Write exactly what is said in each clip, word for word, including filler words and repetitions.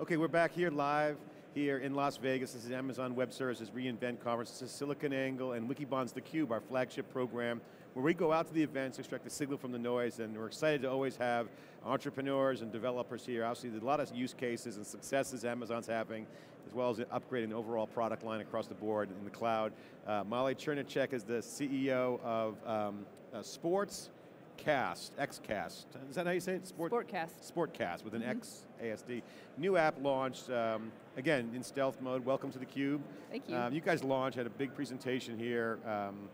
Okay, we're back here live here in Las Vegas. This is Amazon Web Services reInvent Conference. This is SiliconANGLE and Wikibon's theCUBE, our flagship program, where we go out to the events, extract the signal from the noise, and we're excited to always have entrepreneurs and developers here. Obviously, there's a lot of use cases and successes Amazon's having, as well as upgrading the overall product line across the board in the cloud. Uh, Molly Cernicek is the C E O of um, uh, Sports, Cast, Xcast, is that how you say it? Sport, Sportcast. Sportcast, with an mm-hmm. X, A S D. New app launched, um, again, in stealth mode. Welcome to theCUBE. Thank you. Um, you guys launched, had a big presentation here. Um,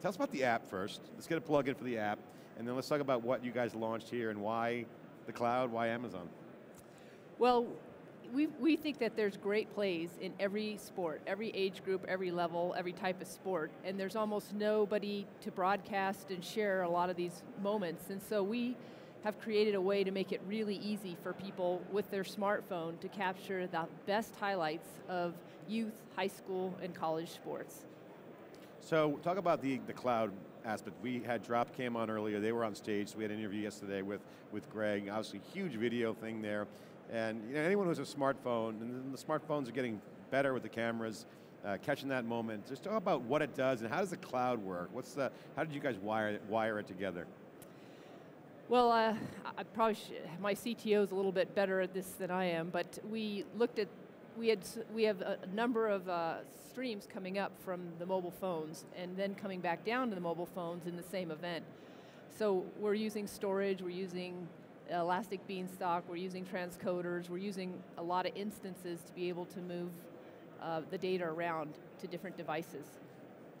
tell us about the app first. Let's get a plug in for the app, and then let's talk about what you guys launched here and why the cloud, why Amazon? Well, we, we think that there's great plays in every sport, every age group, every level, every type of sport, and there's almost nobody to broadcast and share a lot of these moments, and so we have created a way to make it really easy for people with their smartphone to capture the best highlights of youth, high school, and college sports. So talk about the, the cloud aspect. We had DropCam on earlier, they were on stage, so we had an interview yesterday with, with Greg, obviously huge video thing there. And you know, anyone who has a smartphone, and the smartphones are getting better with the cameras, uh, catching that moment. Just talk about what it does and how does the cloud work? What's the, how did you guys wire it, wire it together? Well, uh, I probably should, my C T O is a little bit better at this than I am, but we looked at, we had we have a number of uh, streams coming up from the mobile phones and then coming back down to the mobile phones in the same event. So we're using storage, we're using Elastic Beanstalk, we're using transcoders, we're using a lot of instances to be able to move uh, the data around to different devices.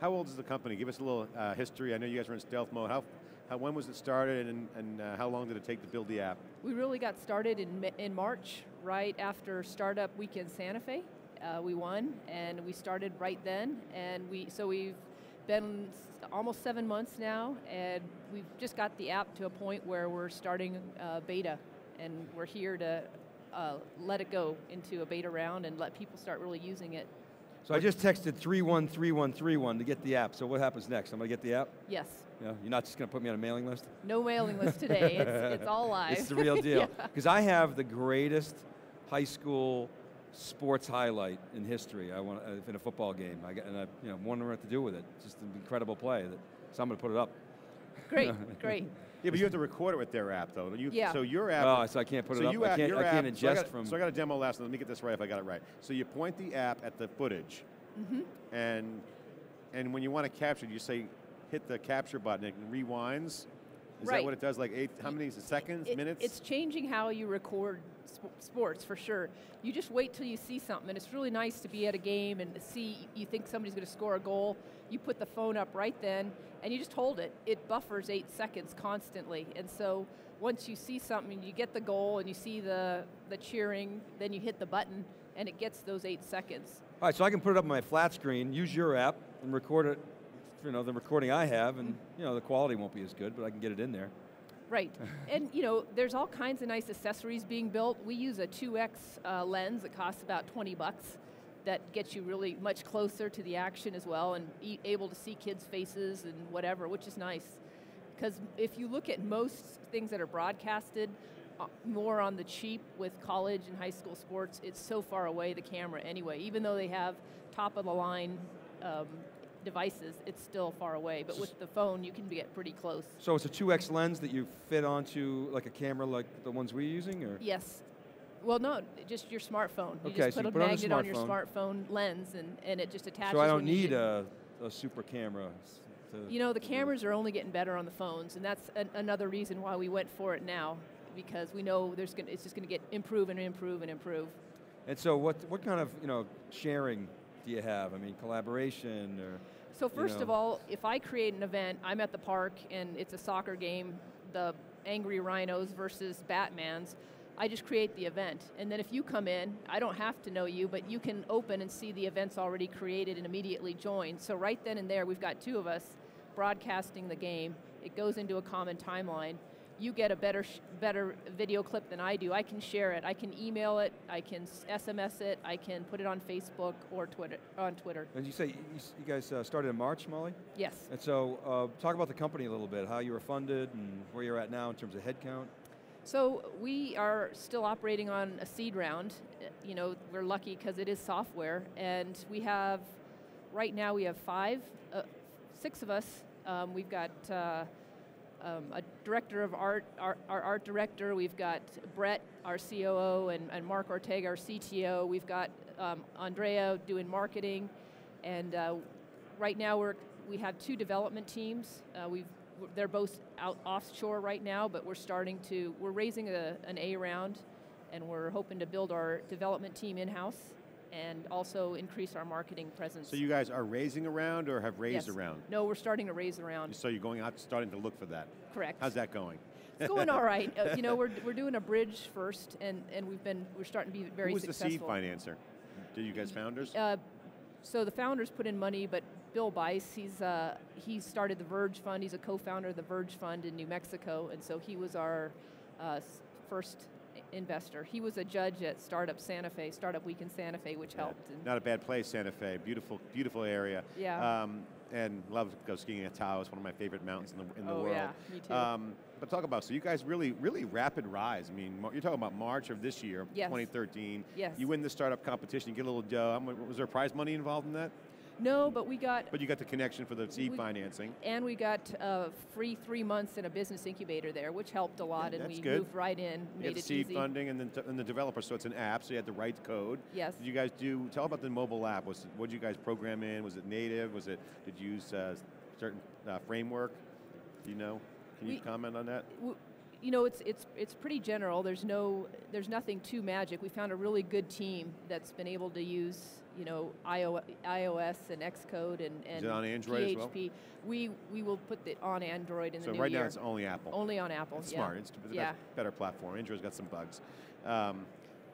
How old is the company? Give us a little uh, history. I know you guys were in stealth mode. How, how when was it started, and, and uh, how long did it take to build the app? We really got started in, in March, right after Startup Week in Santa Fe. Uh, we won, and we started right then, and we so we've been almost seven months now, and we've just got the app to a point where we're starting uh, beta, and we're here to uh, let it go into a beta round and let people start really using it. So I just texted three one three one three one to get the app, so what happens next? I'm going to get the app? Yes. Yeah, you're not just going to put me on a mailing list? No mailing list today, it's, it's all live. It's the real deal. Because yeah. I have the greatest high school sports highlight in history. I want in a football game, I got, and I you know, wondering what to do with it. Just an incredible play. That, so I'm going to put it up. Great, great. Yeah, but you have to record it with their app, though. You, yeah. So your app. Oh, so I can't put so it up. I can't, I can't ingest so I got, from. So I got a demo last. Let me get this right if I got it right. So you point the app at the footage, mm-hmm. and and when you want to capture, you say hit the capture button. It rewinds. Is right. that what it does, like eight, how many seconds, it, minutes? It's changing how you record sp sports, for sure. You just wait till you see something, and it's really nice to be at a game and see, you think somebody's going to score a goal, you put the phone up right then, and you just hold it. It buffers eight seconds constantly, and so once you see something, you get the goal, and you see the, the cheering, then you hit the button, and it gets those eight seconds. All right, so I can put it up on my flat screen, use your app, and record it. You know, the recording I have, and you know, the quality won't be as good, but I can get it in there. Right, and you know, there's all kinds of nice accessories being built. We use a two X uh, lens that costs about twenty bucks that gets you really much closer to the action as well, and e able to see kids' faces and whatever, which is nice. Because if you look at most things that are broadcasted, uh, more on the cheap with college and high school sports, it's so far away, the camera anyway, even though they have top of the line um, devices, it's still far away, but with the phone you can get pretty close. So it's a two X lens that you fit onto like a camera like the ones we're using, or? Yes. Well, no, just your smartphone. You okay, just so put you a put magnet on, on your smartphone lens, and, and it just attaches. So I don't need a, a super camera. To you know, the cameras are only getting better on the phones, and that's an, another reason why we went for it now, because we know there's gonna, it's just going to get improve and improve and improve. And so what, what kind of, you know, sharing do you have? I mean, collaboration or? So first you know. of all, if I create an event, I'm at the park and it's a soccer game, the Angry Rhinos versus Batmans, I just create the event. And then if you come in, I don't have to know you, but you can open and see the events already created and immediately join. So right then and there, we've got two of us broadcasting the game. It goes into a common timeline. You get a better, sh better video clip than I do. I can share it, I can email it, I can S M S it, I can put it on Facebook or Twitter, on Twitter. And you say, you guys uh, started in March, Molly? Yes. And so, uh, talk about the company a little bit, how you were funded and where you're at now in terms of headcount. So, we are still operating on a seed round, you know, we're lucky because it is software, and we have, right now we have five, uh, six of us. Um, we've got uh, um, a director of art, our, our art director, we've got Brett, our C O O, and, and Mark Ortega, our C T O, we've got um, Andrea doing marketing, and uh, right now we're, we have two development teams. Uh, we've, they're both out offshore right now, but we're starting to, we're raising a, an A round, and we're hoping to build our development team in-house and also increase our marketing presence. So you guys are raising a round or have raised yes. a round? No, we're starting to raise a round. So you're going out, starting to look for that? Correct. How's that going? It's going all right. Uh, you know, we're, we're doing a bridge first, and, and we've been, we're starting to be very Who successful. Who was the seed financer? Do you guys founders? Uh, so the founders put in money, but Bill Bice, he's, uh, he started the Verge Fund. He's a co-founder of the Verge Fund in New Mexico, and so he was our uh, first investor. He was a judge at Startup Santa Fe, Startup Week in Santa Fe, which yeah. helped. And not a bad place, Santa Fe. Beautiful, beautiful area. Yeah. Um, and love to go skiing at Taos, one of my favorite mountains in the, in the oh, world. Oh yeah, me too. Um, but talk about, so you guys really, really rapid rise. I mean, you're talking about March of this year, yes. twenty thirteen. Yes. You win the startup competition, you get a little dough. Was there prize money involved in that? No, but we got... But you got the connection for the seed we, financing. And we got uh, free three months in a business incubator there, which helped a lot, yeah, and we good. moved right in, you made it easy. You seed funding and then and the developer, so it's an app, so you had to write code. Yes. Did you guys do, tell about the mobile app. Was, what did you guys program in? Was it native? Was it, did you use a certain uh, framework? Do you know? Can we, you comment on that? We, you know, it's, it's, it's pretty general. There's no, there's nothing too magic. We found a really good team that's been able to use, you know, iOS and Xcode and, and Is it on Android P H P. As well? We, we will put it on Android in so the new right year. So right now it's only Apple. Only on Apple, it's yeah. smart, it's a yeah. better platform. Android's got some bugs. Um,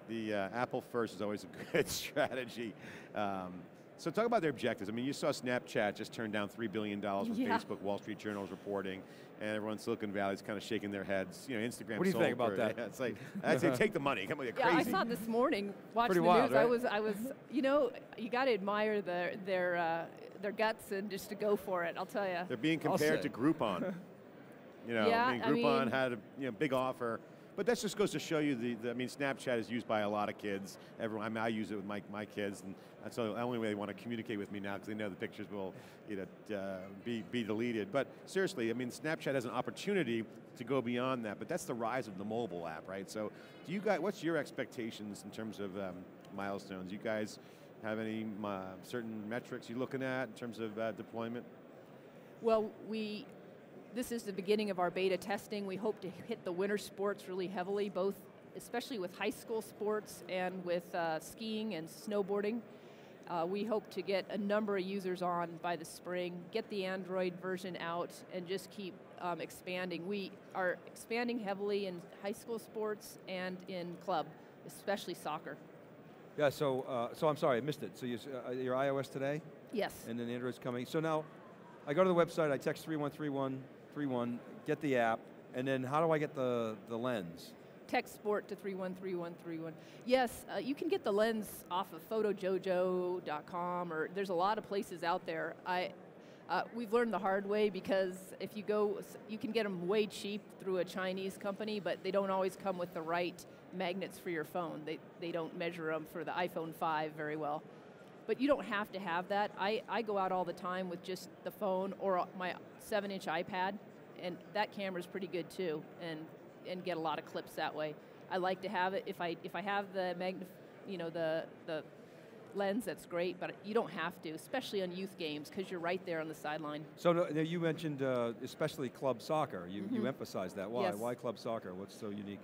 the uh, Apple first is always a good strategy. Um, so talk about their objectives. I mean, you saw Snapchat just turned down three billion dollars from yeah. Facebook, Wall Street Journal's reporting, and everyone in Silicon Valley's kind of shaking their heads. You know, Instagram. What do you think about that? Yeah, it's like, I'd say take the money, come on, you're yeah, crazy. Yeah, I saw this morning, watching the wild, news, right? I was, I was, you know, you got to admire their, their, uh, their guts and just to go for it, I'll tell you. They're being compared to Groupon. You know, yeah, I mean, Groupon I mean, had a you know, big offer. But that just goes to show you, the, the, I mean, Snapchat is used by a lot of kids. Everyone, I, mean, I use it with my, my kids, and that's the only way they want to communicate with me now, because they know the pictures will you know, uh, be, be deleted. But seriously, I mean, Snapchat has an opportunity to go beyond that, but that's the rise of the mobile app, right? So, do you guys, what's your expectations in terms of um, milestones? You guys have any uh, certain metrics you're looking at in terms of uh, deployment? Well, we... This is the beginning of our beta testing. We hope to hit the winter sports really heavily, both, especially with high school sports and with uh, skiing and snowboarding. Uh, we hope to get a number of users on by the spring, get the Android version out, and just keep um, expanding. We are expanding heavily in high school sports and in club, especially soccer. Yeah, so, uh, so I'm sorry, I missed it. So you, uh, your iOS today? Yes. And then Android's coming. So now, I go to the website, I text three one three one, three one, get the app, and then how do I get the, the lens? Text sport to three one three one three one. Yes, uh, you can get the lens off of photo jojo dot com, or there's a lot of places out there. I, uh, we've learned the hard way, because if you go, you can get them way cheap through a Chinese company, but they don't always come with the right magnets for your phone. They, they don't measure them for the iPhone five very well. But you don't have to have that. I, I go out all the time with just the phone or my seven inch iPad, and that camera's pretty good too, and and get a lot of clips that way. I like to have it, if I if I have the magnif you know the the lens, that's great, but you don't have to, especially on youth games, because you're right there on the sideline. So no, you mentioned uh, especially club soccer. You mm-hmm. you emphasized that. Why yes. why club soccer? What's so unique?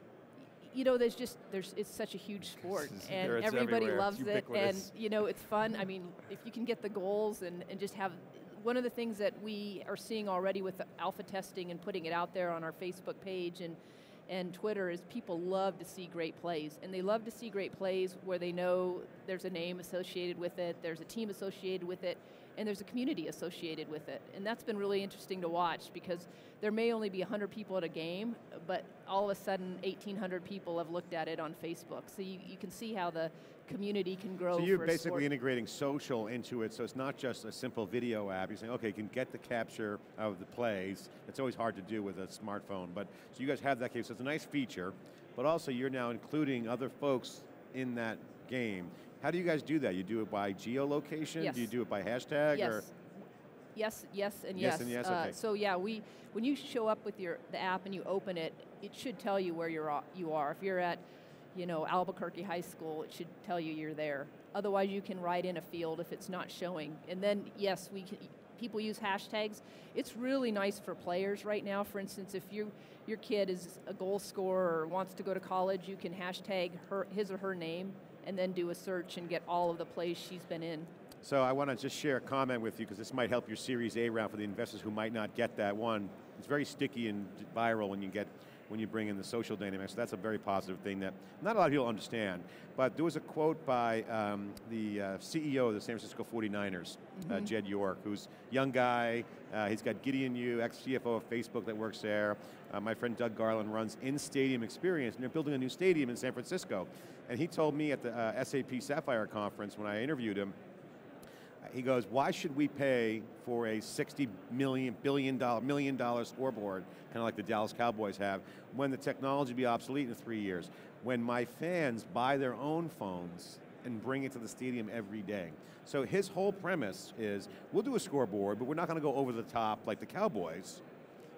You know, there's just, there's, it's such a huge sport, and everybody everywhere. loves it, and you know, it's fun. I mean, if you can get the goals and, and just have, one of the things that we are seeing already with the alpha testing and putting it out there on our Facebook page and, and Twitter is people love to see great plays, and they love to see great plays where they know there's a name associated with it, there's a team associated with it, and there's a community associated with it. And that's been really interesting to watch, because there may only be one hundred people at a game, but all of a sudden eighteen hundred people have looked at it on Facebook. So you, you can see how the community can grow. So you're for basically integrating social into it, so it's not just a simple video app. You're saying, okay, you can get the capture of the plays. It's always hard to do with a smartphone, but so you guys have that case. So it's a nice feature, but also you're now including other folks in that game. How do you guys do that? You do it by geolocation? Yes. Do you do it by hashtag? Yes. Or? Yes, yes, and yes. Yes and yes, uh, okay. So yeah, we when you show up with your the app and you open it, it should tell you where you're you are. If you're at, you know, Albuquerque High School, it should tell you you're there. Otherwise, you can write in a field if it's not showing. And then yes, we can, people use hashtags. It's really nice for players right now. For instance, if you your kid is a goal scorer or wants to go to college, you can hashtag her his or her name and then do a search and get all of the plays she's been in. So I want to just share a comment with you because this might help your Series A round for the investors who might not get that one. It's very sticky and viral when you get, when you bring in the social dynamics. So that's a very positive thing that not a lot of people understand. But there was a quote by um, the uh, C E O of the San Francisco forty-niners, mm-hmm. uh, Jed York, who's a young guy. Uh, he's got Gideon Yu, ex-C F O of Facebook that works there. Uh, my friend Doug Garland runs In-Stadium Experience, and they're building a new stadium in San Francisco. And he told me at the uh, S A P Sapphire conference when I interviewed him, he goes, why should we pay for a sixty million dollar scoreboard, kind of like the Dallas Cowboys have, when the technology will be obsolete in three years, when my fans buy their own phones and bring it to the stadium every day. So his whole premise is, we'll do a scoreboard, but we're not going to go over the top like the Cowboys.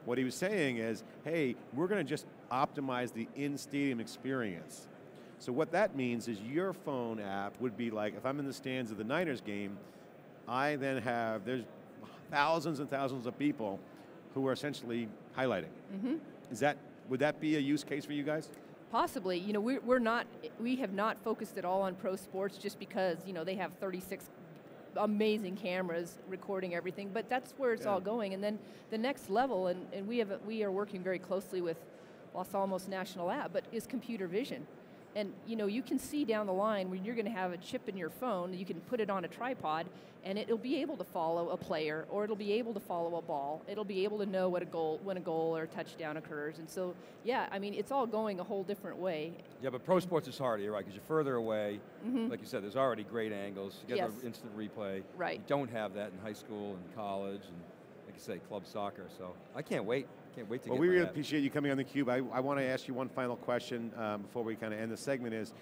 What he was saying is, hey, we're going to just optimize the in-stadium experience. So what that means is your phone app would be like, if I'm in the stands of the Niners game, I then have, there's thousands and thousands of people who are essentially highlighting. Mm-hmm. Is that, would that be a use case for you guys? Possibly, you know, we're, we're not, we have not focused at all on pro sports just because, you know, they have thirty-six amazing cameras recording everything, but that's where it's yeah. all going. And then the next level, and, and we, have, we are working very closely with Los Alamos National Lab, but is computer vision. And you know, you can see down the line when you're going to have a chip in your phone, you can put it on a tripod, and it'll be able to follow a player, or it'll be able to follow a ball. It'll be able to know what a goal, when a goal or a touchdown occurs. And so, yeah, I mean, it's all going a whole different way. Yeah, but pro sports is harder, right? Because you're further away. Mm-hmm. Like you said, there's already great angles. You get yes. an instant replay. Right. You don't have that in high school and college, and like you say, club soccer. So I can't wait. Can't wait to well, get we really that. Appreciate you coming on theCUBE. I, I want to ask you one final question um, before we kind of end the segment is,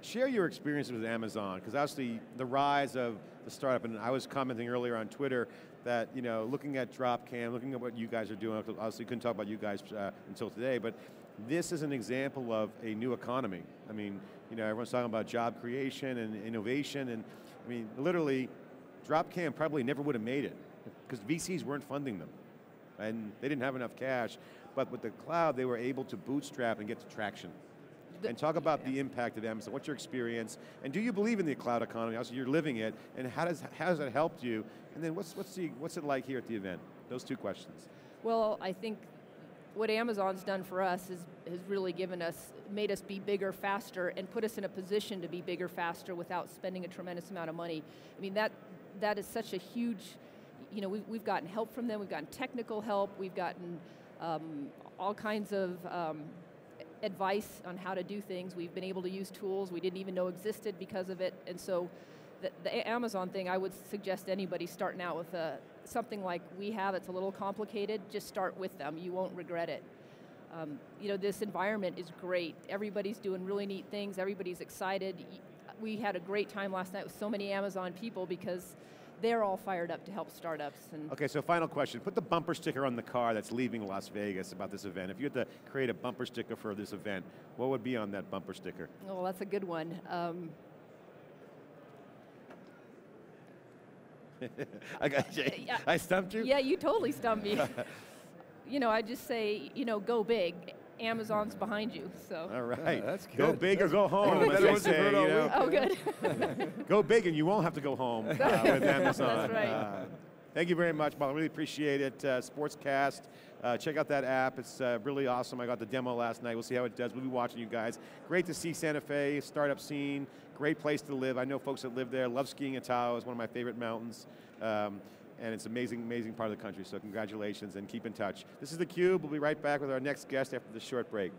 share your experiences with Amazon, because obviously the rise of the startup, and I was commenting earlier on Twitter that, you know, looking at DropCam, looking at what you guys are doing, obviously couldn't talk about you guys uh, until today, but this is an example of a new economy. I mean, you know, everyone's talking about job creation and innovation, and I mean, literally, DropCam probably never would have made it, because V Cs weren't funding them. And they didn't have enough cash, but with the cloud, they were able to bootstrap and get to traction. The, and talk about yeah. the impact of Amazon. What's your experience? And do you believe in the cloud economy? Also, you're living it, and how does how has it helped you? And then what's what's the what's it like here at the event? Those two questions. Well, I think what Amazon's done for us is has really given us, made us be bigger, faster, and put us in a position to be bigger, faster without spending a tremendous amount of money. I mean, that that is such a huge. You know, we've, we've gotten help from them, we've gotten technical help, we've gotten um, all kinds of um, advice on how to do things. We've been able to use tools we didn't even know existed because of it. And so the, the Amazon thing, I would suggest anybody starting out with a, something like we have, it's a little complicated, just start with them, you won't regret it. Um, you know, this environment is great. Everybody's doing really neat things, everybody's excited. We had a great time last night with so many Amazon people because they're all fired up to help startups. And okay, so final question. Put the bumper sticker on the car that's leaving Las Vegas about this event. If you had to create a bumper sticker for this event, what would be on that bumper sticker? Well, that's a good one. Um, I got you. Yeah, I stumped you? Yeah, you totally stumped me. You know, I just say, you know, go big. Amazon's behind you, so. All right, oh, that's good. Go big that's or go home, as they say, you know. Oh, good. Go big and you won't have to go home uh, with Amazon. That's right. Uh, thank you very much, Molly, really appreciate it. Uh, Sportscast, uh, check out that app, it's uh, really awesome. I got the demo last night, we'll see how it does, we'll be watching you guys. Great to see Santa Fe, startup scene, great place to live. I know folks that live there, love skiing at Taos, one of my favorite mountains. Um, And it's an amazing, amazing part of the country, so congratulations and keep in touch. This is theCUBE, we'll be right back with our next guest after this short break.